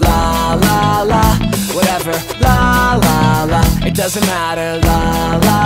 La la la, whatever. La la la, it doesn't matter. La la.